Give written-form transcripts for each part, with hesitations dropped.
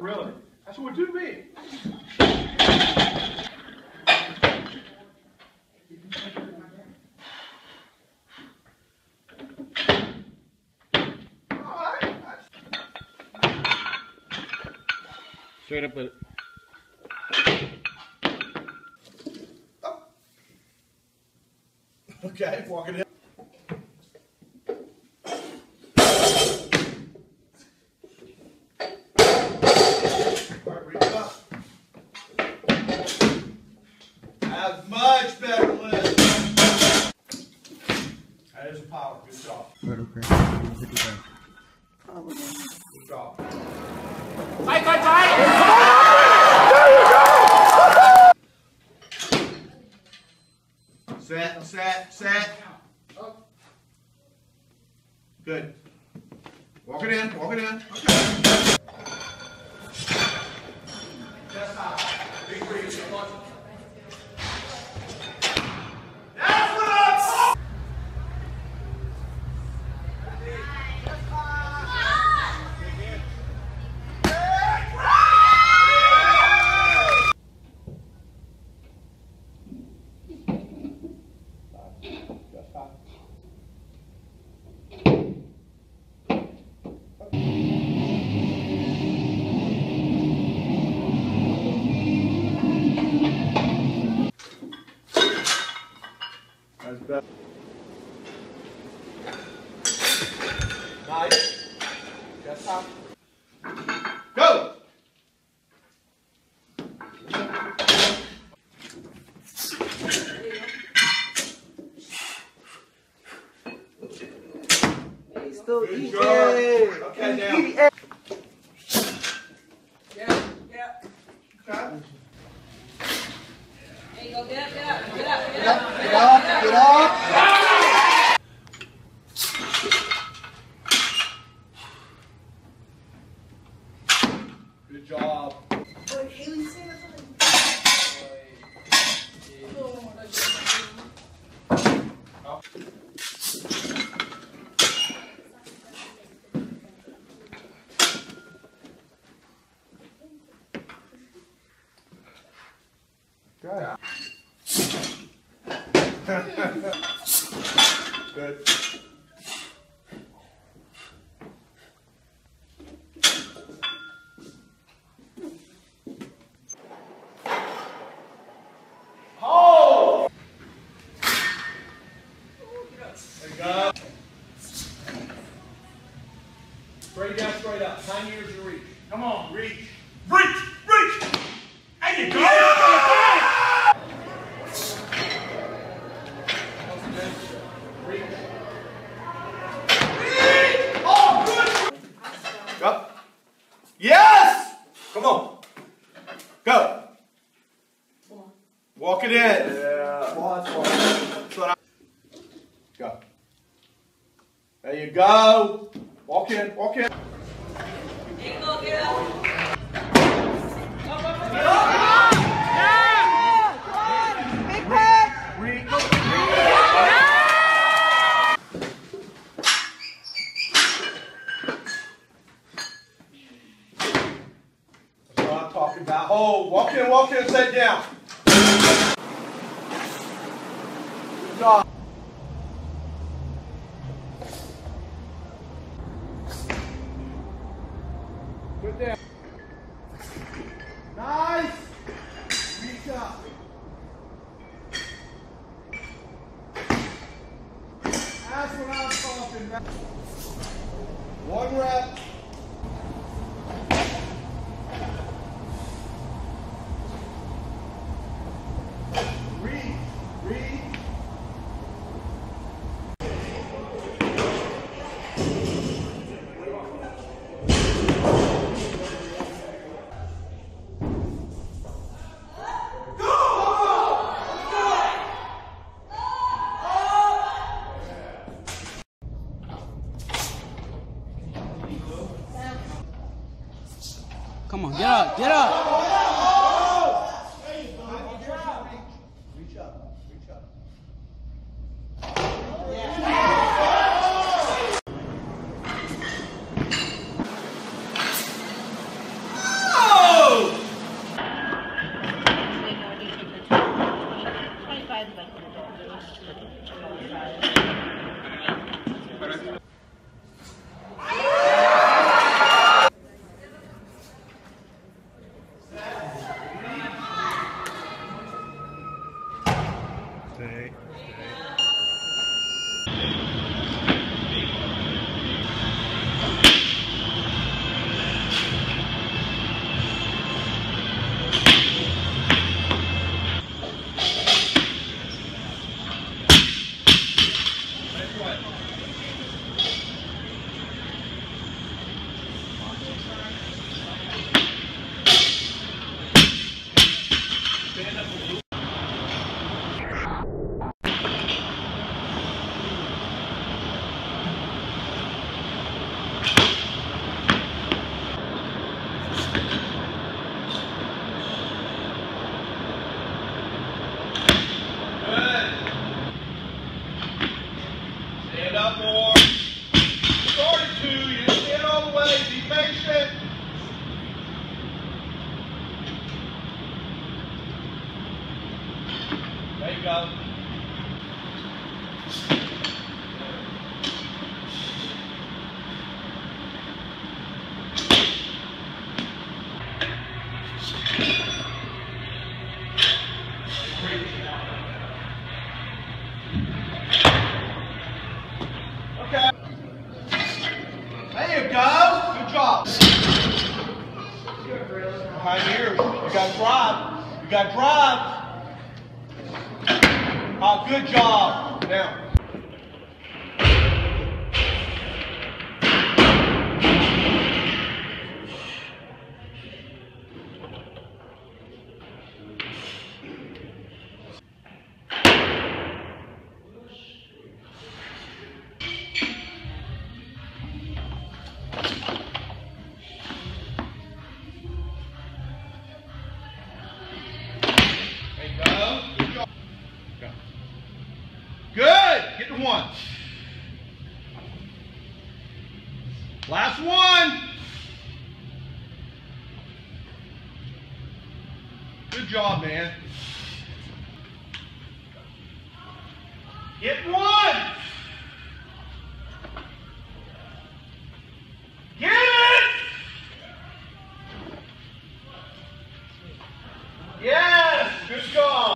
Really? That's what we're too big. Straight up with it. Oh. Okay, walking in. Set. Up. Good. Walk it in, walk it in. Okay. That's hot. Big breeze. That's what I'm talking go! Walk in, walk in. Get up, get up. Get up. Yeah! Come on, big pack! That's what I'm talking about. Oh, walk in, sit down. Good job. Come on, get up, get up! Oh, reach up, reach up. Oh, yeah. Oh. chops. Behind here, you got drive. You got drive. Ah, good job. Now. Good. Get the one. Last one. Good job, man. Get one. Get it. Yes. Good job.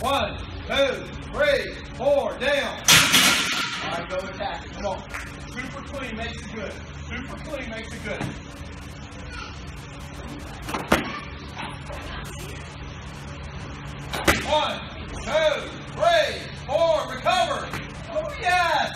One, two, three, four, down. All right, go attack it. Come on. Super clean makes it good. Super clean makes it good. One, two, three, four, recover. Oh, yes.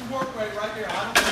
your work rate right there. I don't know.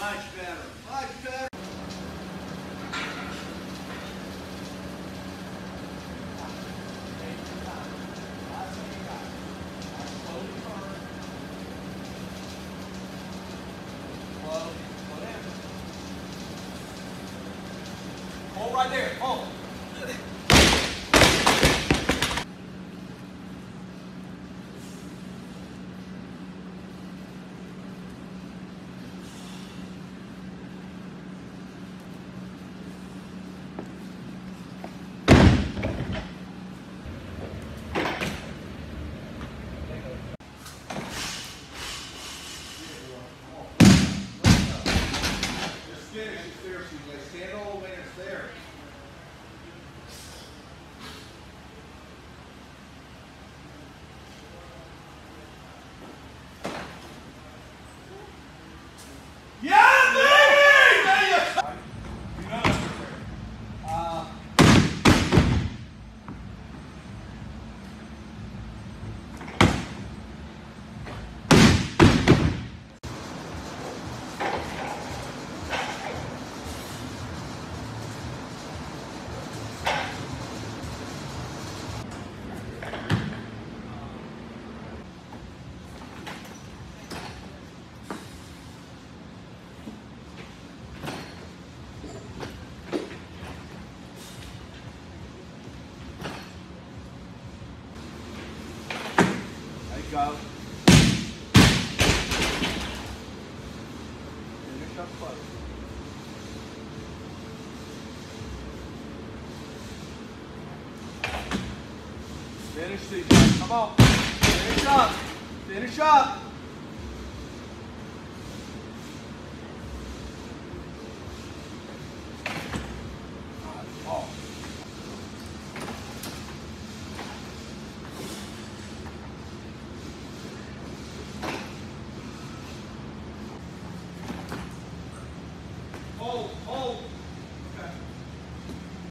Much better, much better. Hold right there, hold. Go. Finish up close. Finish these. Come on. Finish up. Finish up.